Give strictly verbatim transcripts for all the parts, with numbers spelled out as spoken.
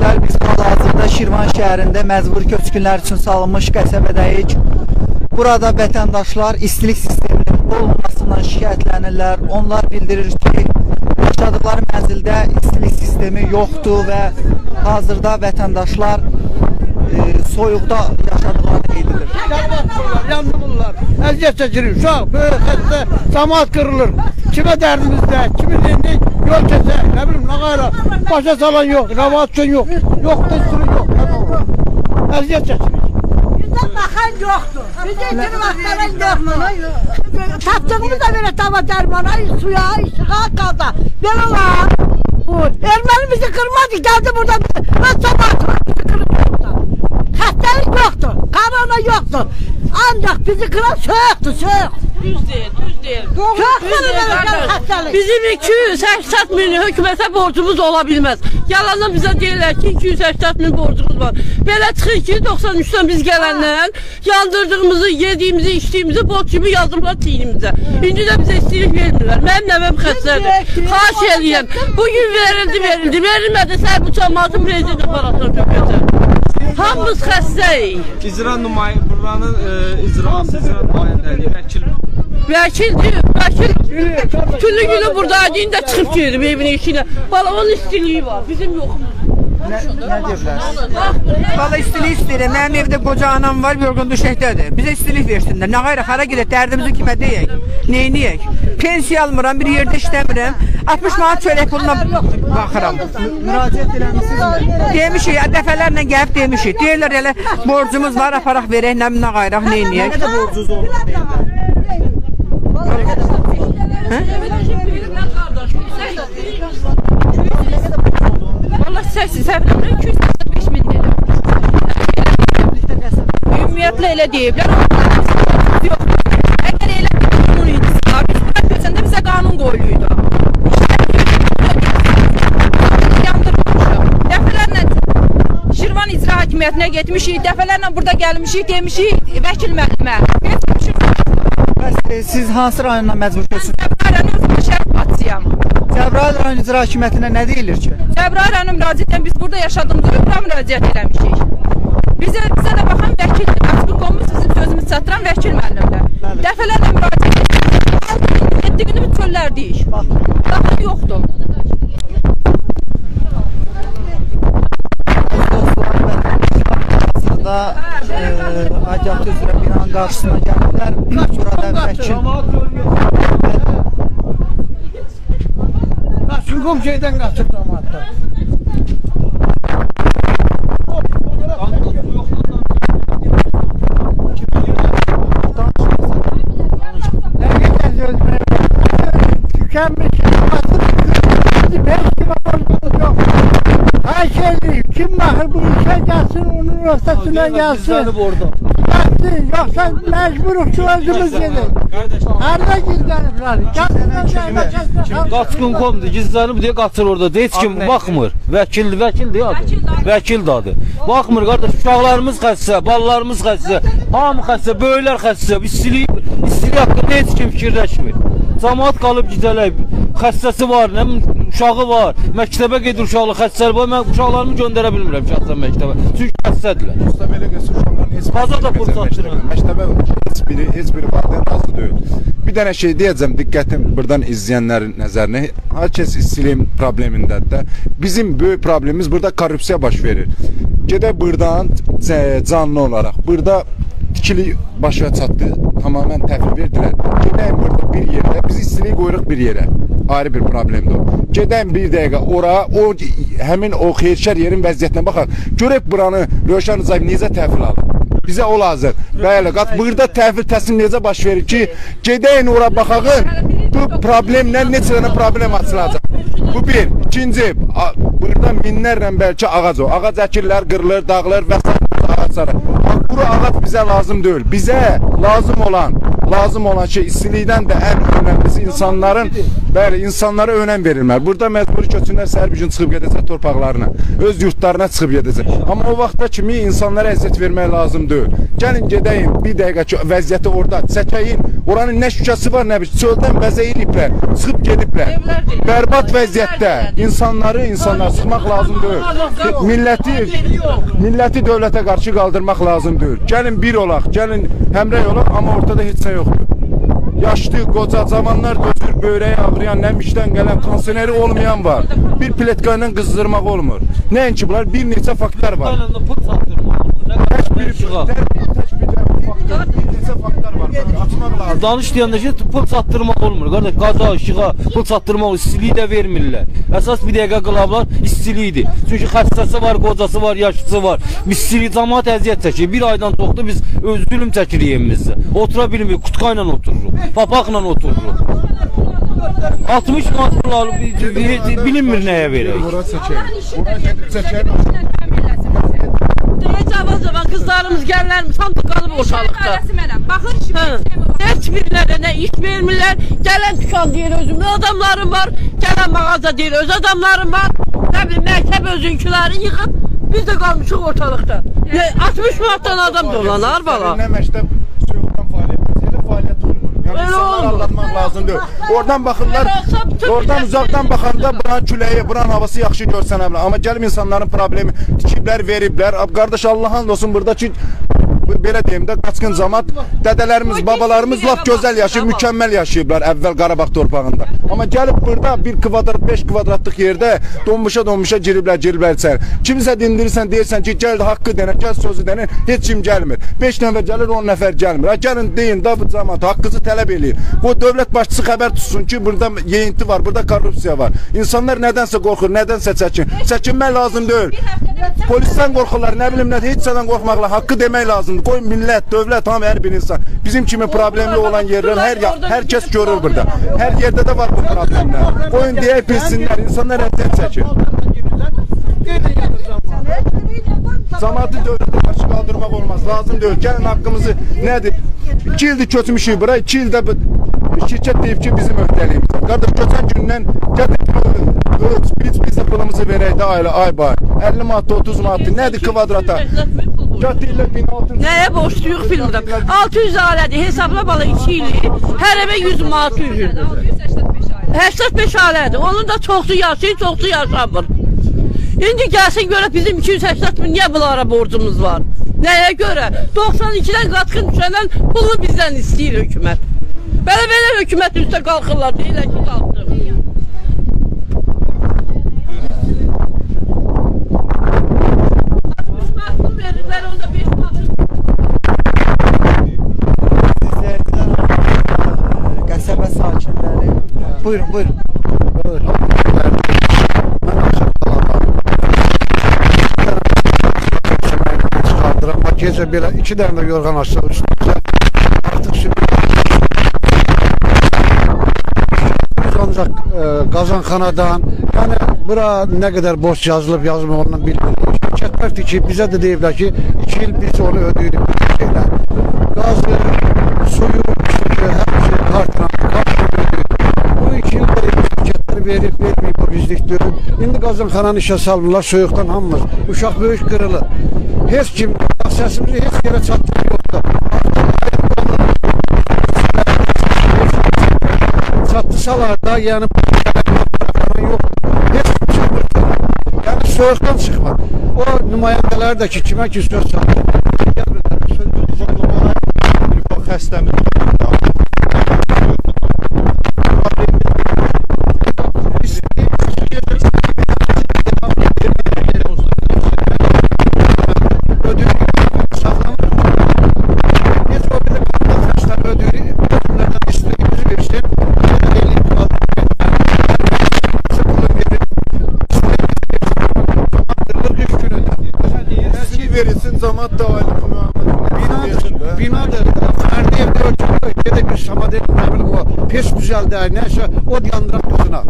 Əzizlər, biz hal-hazırda Şirvan şəhərində məcburi köçkünlər üçün salınmış qəsəbədəyik. Burada vətəndaşlar istilik sisteminin olmamasından şikayətlənirlər. Onlar bildirir ki, yaşadıqları mənzildə istilik sistemi yoxdur və hazırda vətəndaşlar e, soyuqda yaşadıqları edilir. Yandım bunlar, əziyyət çəkilir, uşaq, böyük, xəstə, camaat qırılır. Kimə dərdimizdə, kimin dindik, yol kəsə, nə bilim, nə qayra, başa salan yox, rəvat üçün yox, yox da sürü yox, nə olur, əziyyət çəkilir. Bizdən baxan yoxdur, bizdən kimi baxan yoxdur. Tapdığımı da belə tava dərmana, suya, işığa, qalda, belə olar. Erməni bizi qırmadı, gəldi burada, rəçə baxır, bizi qırmıyordu. Xəstəlik yoxdur, qarana yoxdur, ancaq bizi qıran söhüqdür, söhüq. Düz değil, düz değil. Bizim iki yüz səksən milyon hükümete borcumuz olabilmez. Yalanla bize diyorlar ki iki yüz səksən milyon borcumuz var. Böyle çıxın ki doxsan üçdən biz gelenler yandırdığımızı, yediğimizi, içtiğimizi borç gibi yazdırırlar tinimize. İndi de bize istilik vermiyorlar. Benim nevim xəstədir. Xahiş edeyim. Bugün verildi, verildi. Verilmedi. Sen bu cəmaatın prezident aparatını tökəcək. Hamımız xəstəyik. İcra numayi, buranın e, icrası, icra numayəndəliyi, vəkil. Vəkildir, vəkil. Tülü günü buradaydı, indi də çıxıb gedir evinin içində. Valla onun istiliyi var, bizim yoxumuz. Nə, nə deyirlər? Valla istilik istəyirəm, mənim evdə qoca anam var, yorğun düşəkdədir. Bizə istilik versinlər, nə qayrı, xara gedək, dərdimizi kimə deyək, neyniyək? Pensiya almıram, bir yerdə işləmirəm, altmış manat çörək puluna baxıram. Müraciət eləmişsiniz? Demişik, dəfələrlə gəlib demişik. Deyirlər, elə borcumuz var, aparaq verək, nə minə qayraq, neyniyək? Nə də borcunuz olub? Valla səsiz, həbirəm, iki yüz səksən beş min deyirəm. Ümumiyyətlə elə deyiblər, əgər elə bir qanun idisilər, biz bura köçəndə bizə qanun qoyuluydu. Dəfələrlə Şirvan icra hakimiyyətinə getmişik, dəfələrlə burada gəlmişik, demişik, vəkil məhkəmə. Siz hansı rayonuna məcbur köçürsünüz? Mən Cəbrayil rayonu Şərq Batısıyam. Cəbrayil rayonu icra hakimiyyətinə nə deyilir ki? Cəbrayil rayonu müraciətlə biz burada yaşadığımızı ötürə müraciət eləmişik. Bizə də baxan vəkil, açıq olmuş bizim sözümüz çatıran vəkil müəllimlə. Dəfələrlə müraciət etdik, etdiyini biz çöllərdiyik. Daha yoxdur. Aidiyyatı üzrə binanın qarşısına gəlirlər. Burada vəkil. Qaçın qomşeydən qaçır damadda. Nəqədən gözmürəm. Tükənmir ki, qaçır qıçır. Bəlkə baxırmız yox. Həşəlik, kim baxır bu işə gəlsin, onun öhtəsindən gəlsin. Yoxsa məcburuq ki, özümüz gedin. Hərdə gizləniblər. Qaçqın qomdur, gizlənib deyə qaçır orada. Heç kim baxmır. Vəkil, vəkil deyə adı. Vəkil də adı. Baxmır qardaş, uşaqlarımız xəstə, ballarımız xəstə, hamı xəstə, böyüklər xəstə. İstilik haqqında heç kim fikirləşmir. Cəmaat qalıb gizələyib. Xəstəsi var, uşağı var, məktəbə gedir uşaqlı, xəstəli var, mən uşaqlarımı göndərə bilmirəm şəxsən məktəbə. Çünki xəstədirlər. Üstəm elə qəsi uşaqların heç biri məktəbə məktəbə heç biri varlığın azı deyil. Bir dənə şey deyəcəm, diqqətim buradan izləyənlərin nəzərinə, hər kəs istiliyin problemindədir də. Bizim böyük problemimiz burada korrupsiya baş verir. Gedək buradan canlı olaraq, burada tikili başa çatdı, tamamen təhvil verdilər. Gedək burada bir yerdə, biz istiliyi qoyuruq bir yerə. Ayrı bir problemdir o. Gedən bir dəqiqə ora, o, həmin o xeyrşər yerin vəziyyətinə baxaq. Görək buranı Rövşən Rızayev necə təhvil alır? Bizə o lazım. Bəli, qat, burada təhvil təslim necə baş verir ki, gedəyin ora baxaqın, bu problemlə neçə dənə problem açılacaq. Bu bir. İkinci, burada minlərlə bəlkə ağac o. Ağac əkirlər, qırılır, dağılır və s. ağaçlara. Bura ağac bizə lazım deyil. Bizə lazım olan, lazım olan şey istilikdən də ən önəmlisi insanların Bəli, insanlara önem verirlər. Burada məcbur köçünlərsə hər bir gün çıxıb gedəcək torpaqlarına, öz yurtlarına çıxıb gedəcək. Amma o vaxta kimi insanlara əziyyət vermək lazım deyil. Gəlin gedəyin, bir dəqiqə ki, vəziyyəti orada çəkəyin. Oranın nə şükəsi var, nə bir çöldən bəzəyiliblər, çıxıb gediblər. Bərbat vəziyyətdə insanları insanlara sıxmaq lazım deyil. Milləti, milləti dövlətə qarşı qaldırmaq lazım deyil. Gəlin bir olaq, gəlin həmrəy olaq, amma ortada heç nə yoxdur. Yaşlı, qoca, cavanlar dözür, böyrəyə ağrıyan, nəmişdən gələn, konseneri olmayan var. Bir pletka ilə qızdırmaq olmur. Nəinki bunlar, bir neçə faktlar var. Tək bir neçə faktlar var. Açmaq lazım. Danış deyəndə ki, pul çatdırmaq olmur. Qaza, işığa, pul çatdırmaq, istiliyi də vermirlər. Əsas bir dəqiqə qılablar istiliyidir. Çünki xəstəsi var, qocası var, yaşlısı var. İstiliyi cəmaat əziyyət çəkir. Bir aydan toxdu biz öz zülüm çəkirik evimizdə. Otura bilmirik, qutqa ilə otururuq. Papaqla otururuq. altmış manatlar bilinmir nəyə verək. Ora çəkək. Ora çəkək. Cavan-cavan qızlarımız, gəlinlərimiz hamı qalıb boşalıqda. Baxın şimdi, heç birilərə nə iş vermirlər. Gələn tükan deyir, özümün adamlarım var. Gələn mağaza deyir, öz adamlarım var. Nə bilim, məhkəb özünküləri yıxıb, biz də qalmışıq ortalıqda. altmış manatdan adam dolanar, bala. Nə məktəb soyuqdan fəaliyyət, elə fəaliyyət olmur. İnsanları anlatmaq lazım deyil. Oradan baxırlar, oradan uzaqdan baxanda buranın küləyi, buranın havası yaxşı görsənəmlər. Amma gəlib insanların problemi tikiblər, veriblər. Qardaş, Allah'ın olsun buradakı, belə deyim də, qaçqın cəmaat, dədələrimiz, babalarımız laf gözəl yaşayıb, mükəmməl yaşayıblar əvvəl Qarabağ torpağında. Amma gəlib burada bir kvadrat, beş kvadratlıq yerdə donmuşa donmuşa giriblər, giriblər içəri. Kimsə dindirirsən, deyirsən ki, gəl haqqı denə, gəl sözü denə, heç kim gəlmir. Beş nəfər gəlir, on nəfər gəlmir. Gəlin, deyin də bu cəmaat, haqqınızı tələb eləyin. O dövlət başçısı xəbər tutsun ki, burada yeyinti var, burada korrupsiya var. İnsanlar nədənsə qorxur, nədənsə çəkin. Çəkinmək lazım deyil. Polisten korkarlar, ne bileyim ne, hiç senden korkmakla hakkı demek lazım. Koy millet, dövlət, tam her bir insan. Bizim kimi problemli olan yerler her herkes görür burada. Her yerde de var bu problemler. Koyun diye bilsinler, insanlar etten seçir. Cəmaatı dövlətə qarşı qaldırmaq olmaz, lazım deyil. Gəlin haqqımızı nədir? İki ildir köçmüşük bura, iki ildə şirkət deyib ki, bizim öhdəliyimizdir. Qardaş, köçən gündən gəldik, biz-biz pulumuzu verək də ayla, ay bay. əlli manatda, otuz manatda, nədir kvadrata? Nəyə borçluyuq filmdə? altı yüz alədir, hesabla bala iki ili, hər evə yüz manat yüzdür. səksən beş alədir, onun da çoxsu yaşayır, çoxsu yaşamır. İndi gəlsin görə bizim iki yüz səksən min niyə bunlara borcumuz var? Nəyə görə? doxsan ikidən qatqın düşəndən pulu bizdən istəyir hökumət. Belə-belə hökumət üstə qalxırlar, deyilər ki, qalxırıq. altmış mahsul verirlər, onda beş mahsul. Qəsəbə sakinləri. Buyurun, buyurun. Gecə belə iki dəmir yorğan açsaq üstümüzə artıq sübhələr ancaq qazanxanadan, yəni bura nə qədər borç yazılıb, yazılıb ondan bilmirik. Şirkətlərdir ki, bizə də deyiblər ki, iki il biz onu ödəyirik bu şeylər. Qazı, suyu, hər şey kartla, kartla ödəyirik. Bu iki il verib, şirkətlər verib, verməyib bu bizlikdir. İndi qazanxananı işə salırlar, soyuqdan hamımız. Uşaq böyük qırılır. Heç kim səsimizi heç yerə çatdığı yoxdur. Çatdısalar da, yəni soyuqdan çıxmır. O nümayəndələr də ki, kimə ki söz çatdır. Xəstəmiz cəmaat da ayrılır. Binadır, fərdiyə bir ölçülür, gedək bir şama deyil, nə bilir o, pes güzəldə, nəşə, od yandıran qızına.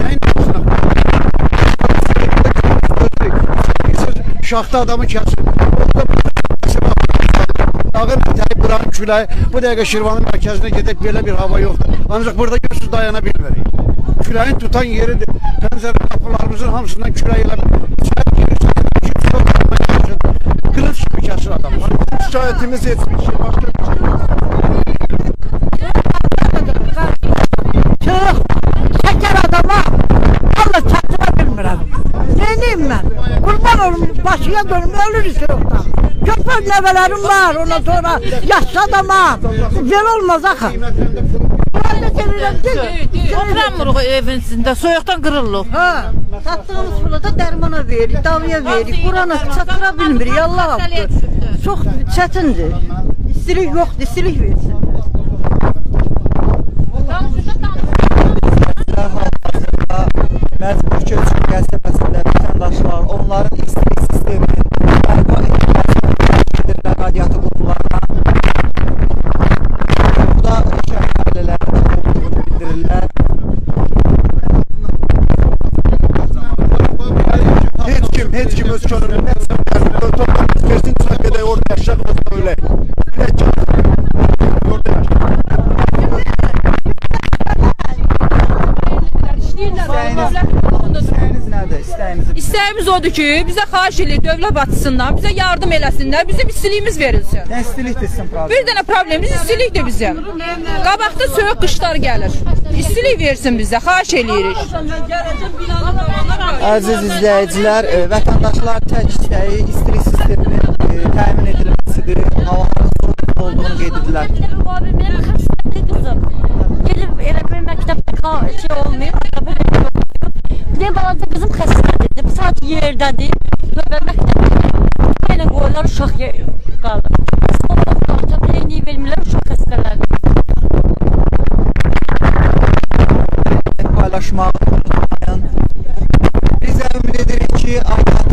Nəyin qızına? Şaxta adamı kəsir. O da bir şaxta adamı kəsir. dağın eteği bırakın külay. Bu dakika Şirvanın merkezine gedek böyle bir hava yoktur. Ancak burada görsüz dayanabilir. Külayın tutan yeridir. Pencere kapılarımızın hamısından külayla içeri girişler. Kılıç gibi kesir adamlar. Şikayetimiz etmiş. Başka bir şey yok. Çırık, çeker adama. Allah çattırabilmirəm. Neyniyim mən? Kurban olun, başıya dönüm, ölürüz yoktan. Köpür nəvələrim var, ona sonra yaşlı adama. Vel olmaz axı. Oturamırıq evin içində, soyuqdan qırılıq. Sattığımız pulu da dərmana veririk, davaya veririk. Buranı çatıra bilmirik, Allah haqqı. Çox çətindir. İstilik yoxdur, istilik versin. Məcbur köçün qəsəbəsində vətəndaşlar, onların istilik sistemini, bərpa edilməsində radiatı qurumlarına, burada şəhər ailələrinin olduğunu bildirirlər. Heç kim, heç kim öz könülünü nəsə versin, toplanıb versin, çıxaq edək, orada yaşaq, orada ölək. Ölək canı, orada yaşaq. İstəyimiz odur ki, bizə xahiş edirik dövlət başçısından, bizə yardım eləsinlər, bizim istiliyimiz verilsin. Nə istilikdir sizin probleminiz? Bir dənə problemimiz istilikdir bizim. Qabaqda soyuq qışlar gəlir. İstilik versin bizə, xahiş edirik. Əziz izləyicilər, vətəndaşlar tək istəyi istilik sisteminin təmin edilməsidir, havaların soyuq olduğunu qeyd edirlər. Gelib elə bir məktəbdə şey olmayıb, bir balaca qızım xəstədir, sadəcə yerdədir, növbə məktəbdə belə qoyurlar, uşaq qalır. Sonra uşaqca peynir vermirlər, uşaq xəstələrdir. Paylaşmaq, biz ümid edirik ki,